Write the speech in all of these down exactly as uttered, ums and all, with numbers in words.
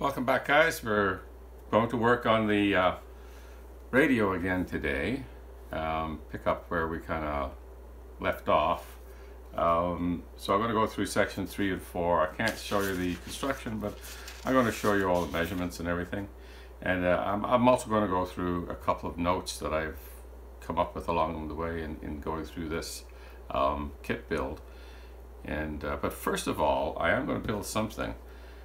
Welcome back, guys. We're going to work on the uh, radio again today. Um, pick up where we kind of left off. Um, so I'm going to go through section three and four. I can't show you the construction, but I'm going to show you all the measurements and everything. And uh, I'm, I'm also going to go through a couple of notes that I've come up with along the way in, in going through this um, kit build. And uh, but first of all, I am going to build something.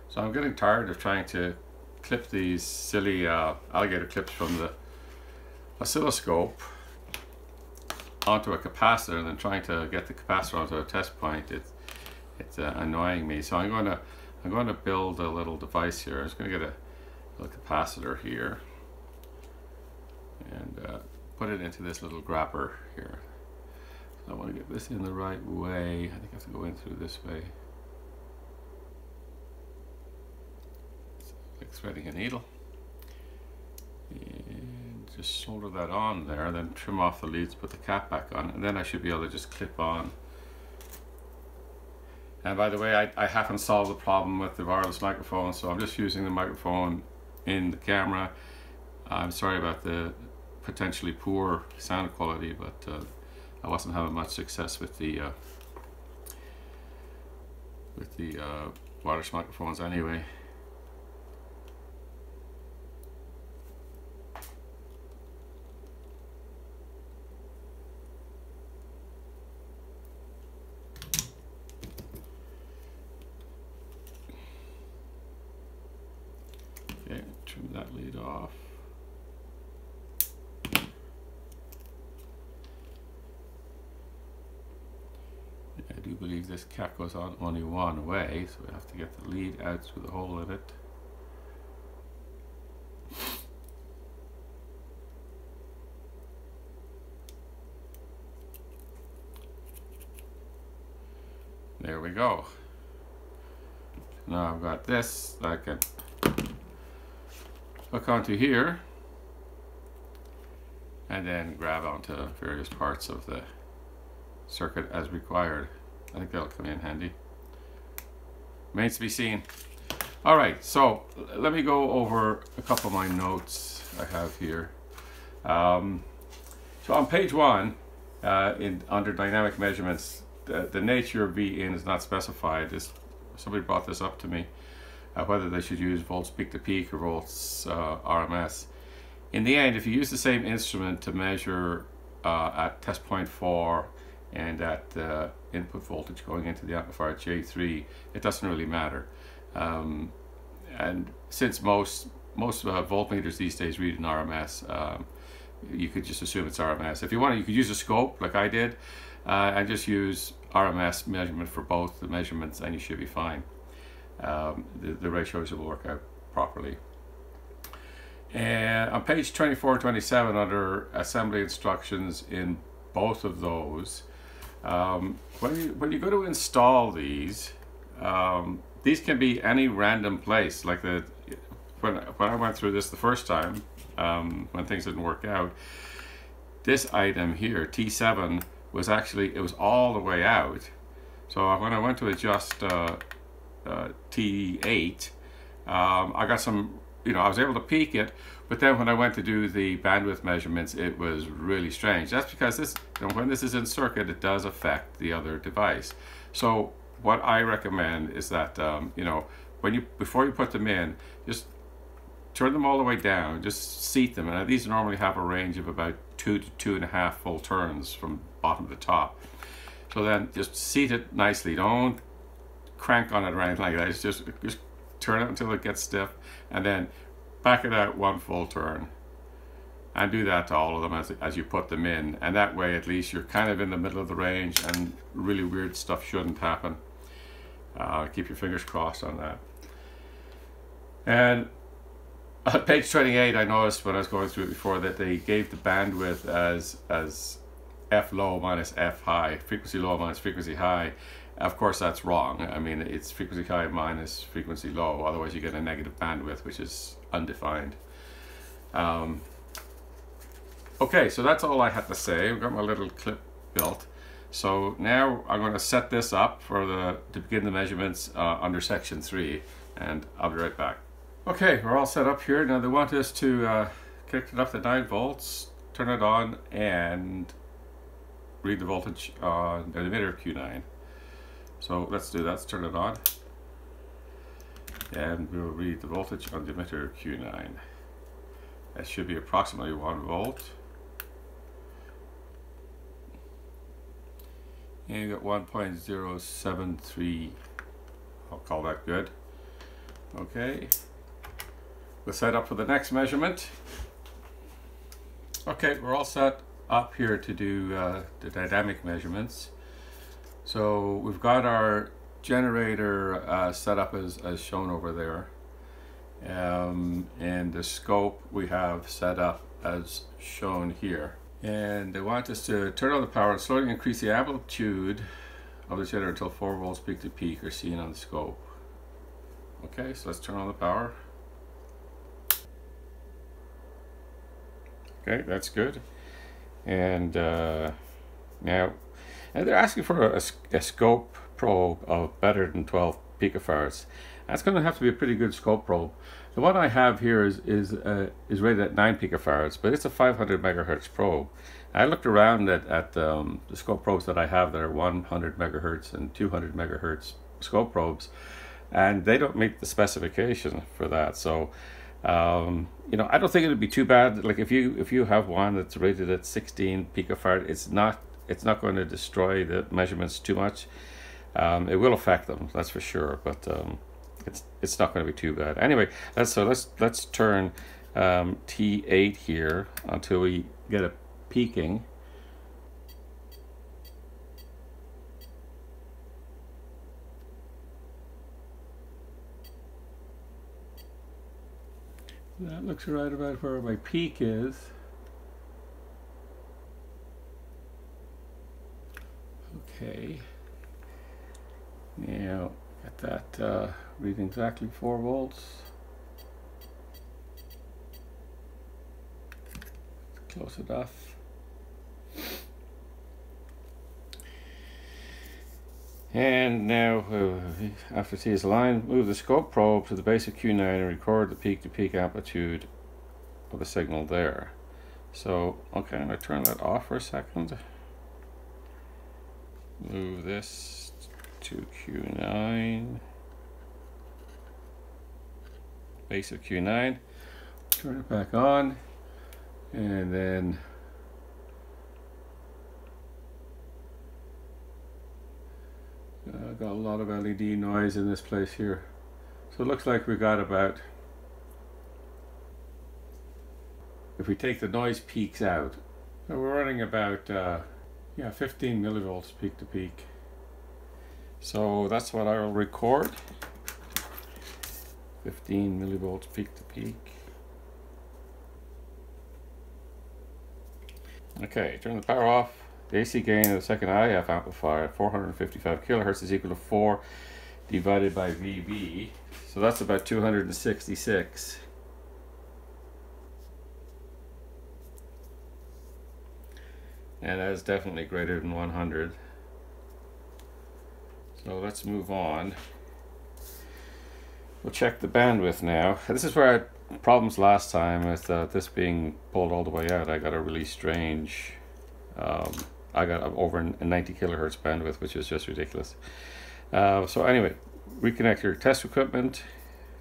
So I'm getting tired of trying to clip these silly uh, alligator clips from the oscilloscope onto a capacitor and then trying to get the capacitor onto a test point. It, it's uh, annoying me. So I'm going to I'm going to build a little device here. I'm just going to get a little capacitor here and uh, put it into this little grapper here. So I want to get this in the right way. I think I have to go in through this way. Threading a needle, and just solder that on there, then trim off the leads, put the cap back on, and then I should be able to just clip on. And by the way, I, I haven't solved the problem with the wireless microphone, so I'm just using the microphone in the camera. I'm sorry about the potentially poor sound quality, but uh, I wasn't having much success with the uh, with the uh, wireless microphones anyway. Trim that lead off. I do believe this cap goes on only one way, so we have to get the lead out through the hole in it. There we go. Now I've got this that I can hook onto here and then grab onto various parts of the circuit as required. I think that'll come in handy. Remains to be seen. All right, so let me go over a couple of my notes I have here. Um, so on page one, uh, in under dynamic measurements, the, the nature of V I N is not specified. This, somebody brought this up to me. Uh, whether they should use volts peak to peak or volts uh, R M S. In the end, if you use the same instrument to measure uh, at test point four and at the uh, input voltage going into the amplifier J three, it doesn't really matter. Um, and since most most uh, voltmeters these days read an R M S, um, you could just assume it's R M S. If you want, you could use a scope like I did uh, and just use R M S measurement for both the measurements, and you should be fine. Um, the, the ratios will work out properly. And on page twenty-four and twenty-seven, under assembly instructions in both of those, um, when, you, when you go to install these, um, these can be any random place. Like the when, when I went through this the first time, um, when things didn't work out, this item here, T seven, was actually, it was all the way out. So when I went to adjust uh, Uh, T eight, um, I got some, you know, I was able to peak it, but then when I went to do the bandwidth measurements, it was really strange. That's because this, you know, when this is in circuit, it does affect the other device. So what I recommend is that, um, you know, when you, before you put them in, just turn them all the way down, just seat them. And these normally have a range of about two to two and a half full turns from bottom to top. So then just seat it nicely. Don't crank on it or anything like that. It's just just turn it until it gets stiff, and then back it out one full turn, and do that to all of them as, as you put them in. And that way, at least you're kind of in the middle of the range, and really weird stuff shouldn't happen. Uh, keep your fingers crossed on that. And on page twenty-eight, I noticed when I was going through it before that they gave the bandwidth as as F low minus F high, frequency low minus frequency high. Of course, that's wrong. I mean, it's frequency high minus frequency low. Otherwise, you get a negative bandwidth, which is undefined. Um, okay, so that's all I had to say. I've got my little clip built. So now I'm going to set this up for the to begin the measurements uh, under section three, and I'll be right back. Okay, we're all set up here. Now they want us to uh, connect it up to nine volts, turn it on, and read the voltage on the emitter Q nine. So let's do that. Let's turn it on. And we will read the voltage on the emitter Q nine. That should be approximately one volt. And you got one point zero seven three. I'll call that good. Okay. We'll set up for the next measurement. Okay, we're all set up here to do uh, the dynamic measurements. So we've got our generator uh, set up as, as shown over there. Um, and the scope we have set up as shown here. And they want us to turn on the power and slowly increase the amplitude of the generator until four volts peak to peak are seen on the scope. Okay, so let's turn on the power. Okay, that's good. And uh, now, and they're asking for a, a scope probe of better than twelve picofarads. That's going to have to be a pretty good scope probe. The one I have here is is uh, is rated at nine picofarads, but it's a five hundred megahertz probe. I looked around at, at um, the scope probes that I have that are one hundred megahertz and two hundred megahertz scope probes, and they don't meet the specification for that. So, um, you know, I don't think it'd be too bad. Like if you if you have one that's rated at sixteen picofarad, it's not it's not going to destroy the measurements too much. Um, it will affect them, that's for sure, but. Um, It's it's not going to be too bad. Anyway, let's so let's let's turn um, T eight here until we get it peaking. That looks right about where my peak is. Okay. Now. At that uh, reading exactly four volts. Close enough. And now, uh, after T is aligned, move the scope probe to the base of Q nine and record the peak-to-peak amplitude of the signal there. So, okay, I'm going to turn that off for a second. Move this to Q nine, base of Q nine, turn it back on, and then uh, got a lot of L E D noise in this place here, so it looks like we got about, if we take the noise peaks out, so we're running about uh, yeah fifteen millivolts peak to peak. So that's what I'll record, fifteen millivolts peak to peak. Okay, turn the power off. The A C gain of the second I F amplifier at four hundred fifty-five kilohertz is equal to four divided by V B. So that's about two hundred sixty-six. And that is definitely greater than one hundred. So let's move on. We'll check the bandwidth now. This is where I had problems last time with uh, this being pulled all the way out. I got a really strange, um, I got over ninety kilohertz bandwidth, which is just ridiculous. Uh, so anyway, reconnect your test equipment,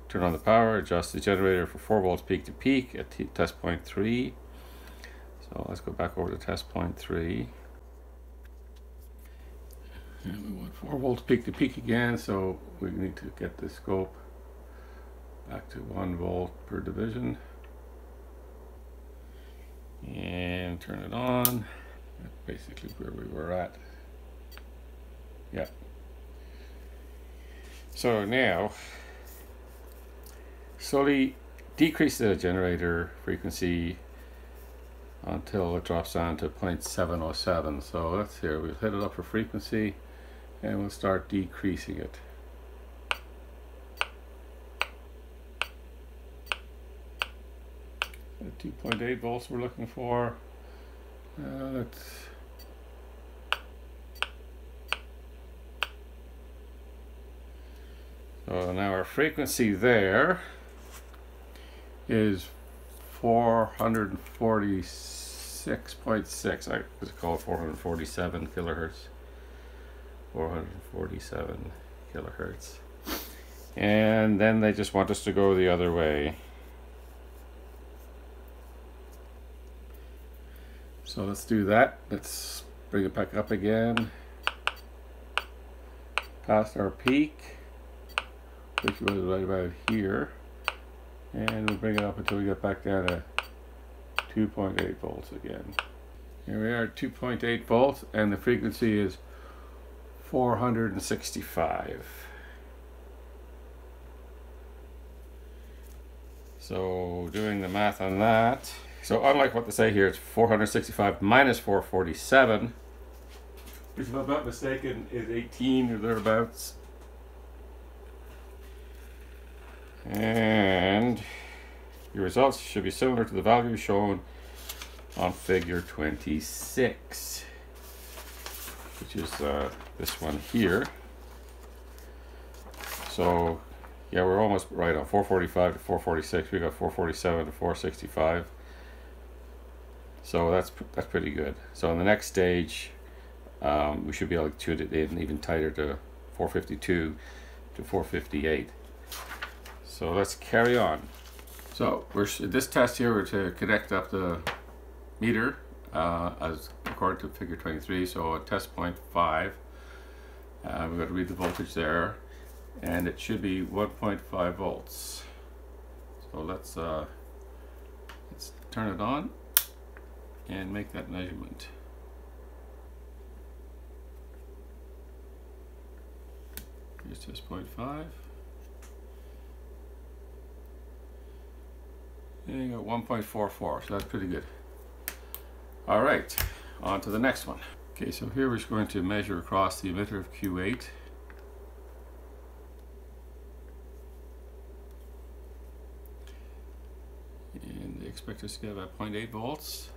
turn on the power, adjust the generator for four volts peak to peak at t test point three. So let's go back over to test point three. And we want four volts peak to peak again, so we need to get the scope back to one volt per division. And turn it on. That's basically where we were at. Yeah. So now, slowly decrease the generator frequency until it drops down to zero point seven zero seven. So let's here, we'll hit it up for frequency. And we'll start decreasing it. two point eight volts we're looking for. Uh, let's so now our frequency there is four forty-six point six. I was called four forty-seven kilohertz. four forty-seven kilohertz. And then they just want us to go the other way. So let's do that. Let's bring it back up again. Past our peak, which was right about here. And we'll bring it up until we get back down to two point eight volts again. Here we are at two point eight volts, and the frequency is four hundred sixty-five. So doing the math on that, so unlike what they say here, it's four hundred sixty-five minus four forty-seven, which if I'm not mistaken is eighteen or thereabouts. And your results should be similar to the value shown on figure twenty-six, which is uh, this one here. So yeah, we're almost right on four forty-five to four forty-six. We got four forty-seven to four sixty-five. So that's that's pretty good. So on the next stage, um, we should be able to tune it in even tighter to four fifty-two to four fifty-eight. So let's carry on. So we're this test here, we're to connect up the meter uh, as according to figure twenty-three. So at test point five, uh, we've got to read the voltage there. And it should be one point five volts. So let's uh, let's turn it on and make that measurement. Here's test point five. And you got one point four four, so that's pretty good. All right, on to the next one. Okay, so here we're just going to measure across the emitter of Q eight. Expect us to get about zero point eight volts.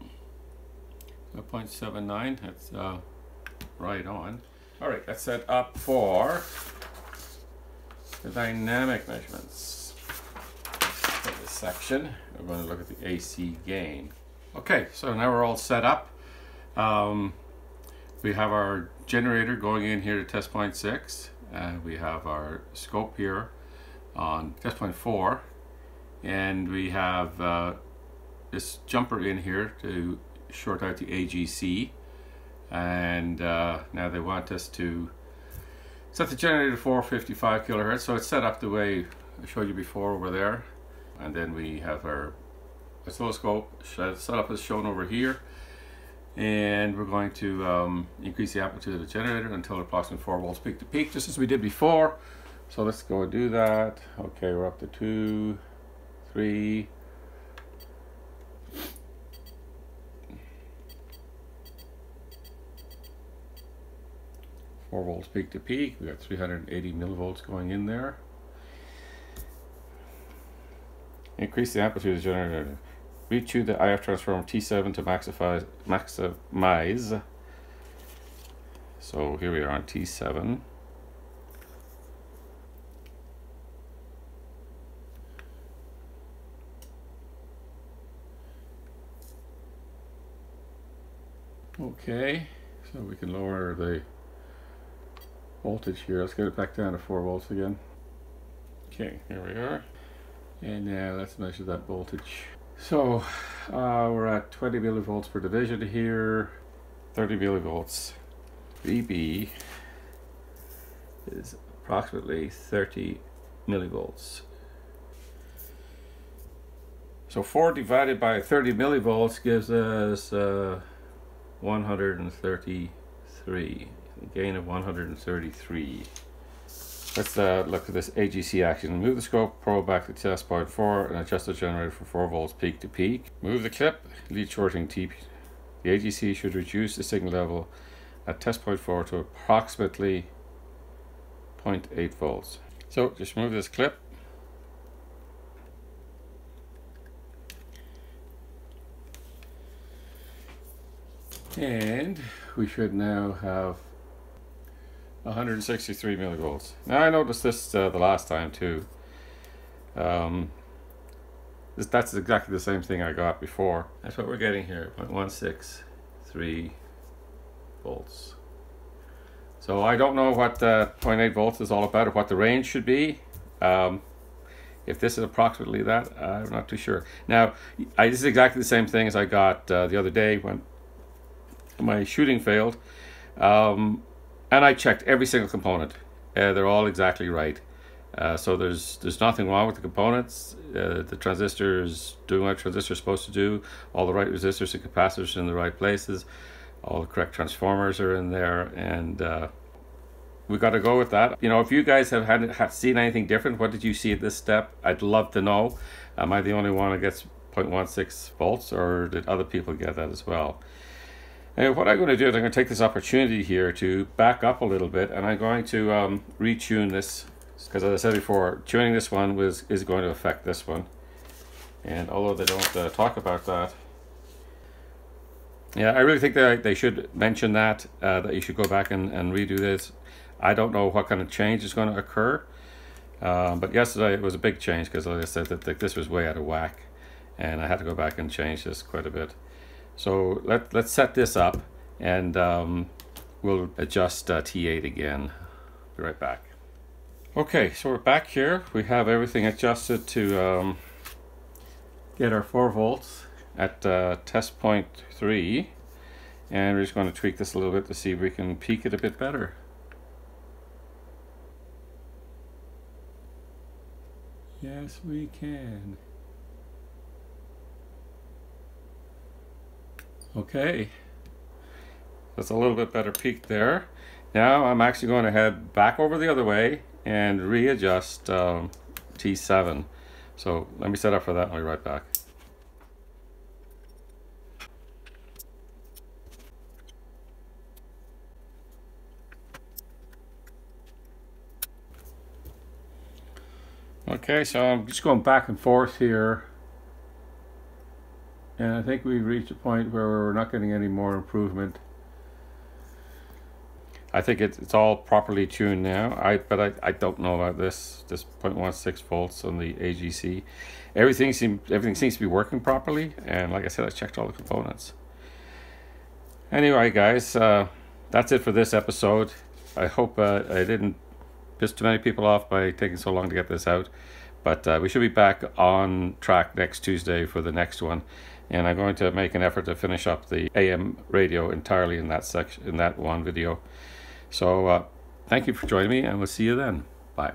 So zero point seven nine, that's uh, right on. All right, that's set up for the dynamic measurements for this section. We're going to look at the A C gain. Okay, so now we're all set up. Um, we have our generator going in here to test point six, and we have our scope here on test point four, and we have uh, this jumper in here to short out the A G C, and uh, now they want us to set the generator to four fifty-five kilohertz, so it's set up the way I showed you before over there. And then we have our oscilloscope set up as shown over here, and we're going to um, increase the amplitude of the generator until approximately four volts peak to peak, just as we did before. So let's go and do that. Okay, we're up to two, three. Four volts peak to peak. We got three hundred eighty millivolts going in there. Increase the amplitude of the generator. Retune the I F transformer T seven to maximize, maximize. So here we are on T seven. Okay, so we can lower the voltage here. Let's get it back down to four volts again. Okay, here we are. And now let's measure that voltage. So uh, we're at twenty millivolts per division here. thirty millivolts. V B is approximately thirty millivolts. So four divided by thirty millivolts gives us uh, one hundred thirty-three, a gain of one hundred thirty-three. Let's uh, look at this A G C action. Move the scope probe back to test point four and adjust the generator from four volts peak to peak. Move the clip, lead shorting T P. The A G C should reduce the signal level at test point four to approximately zero point eight volts. So just move this clip. And we should now have one hundred sixty-three millivolts. Now I noticed this uh, the last time too. Um, this, that's exactly the same thing I got before. That's what we're getting here, zero point one six three volts. So I don't know what uh, zero point eight volts is all about or what the range should be. Um, if this is approximately that, I'm not too sure. Now, I, this is exactly the same thing as I got uh, the other day when my shooting failed. Um, and I checked every single component. Uh, they're all exactly right. Uh, so there's there's nothing wrong with the components. Uh, the transistor is doing what a transistor is supposed to do. All the right resistors and capacitors are in the right places. All the correct transformers are in there, and uh, we got to go with that. You know, if you guys have had have seen anything different, what did you see at this step? I'd love to know. Am I the only one that gets zero point one six volts, or did other people get that as well? And what I'm going to do is I'm going to take this opportunity here to back up a little bit, and I'm going to um, retune this, because as I said before, tuning this one was is going to affect this one. And although they don't uh, talk about that, yeah, I really think that they should mention that, uh, that you should go back and, and redo this. I don't know what kind of change is going to occur, uh, but yesterday it was a big change, because like I said, that, that this was way out of whack, and I had to go back and change this quite a bit. So let, let's set this up, and um, we'll adjust uh, T eight again. Be right back. Okay, so we're back here. We have everything adjusted to um, get our four volts at uh, test point three, and we're just going to tweak this a little bit to see if we can peak it a bit better. Yes, we can. Okay, that's a little bit better peak there. Now I'm actually going to head back over the other way and readjust um, T seven. So let me set up for that and I'll be right back. Okay, so I'm just going back and forth here, and I think we've reached a point where we're not getting any more improvement. I think it's, it's all properly tuned now, I but I, I don't know about this, this zero point one six volts on the A G C. Everything, seem, everything seems to be working properly, and like I said, I checked all the components. Anyway, guys, uh, that's it for this episode. I hope uh, I didn't pissed too many people off by taking so long to get this out, but uh, we should be back on track next Tuesday for the next one, and I'm going to make an effort to finish up the A M radio entirely in that section, in that one video. So uh, thank you for joining me, and we'll see you then. Bye.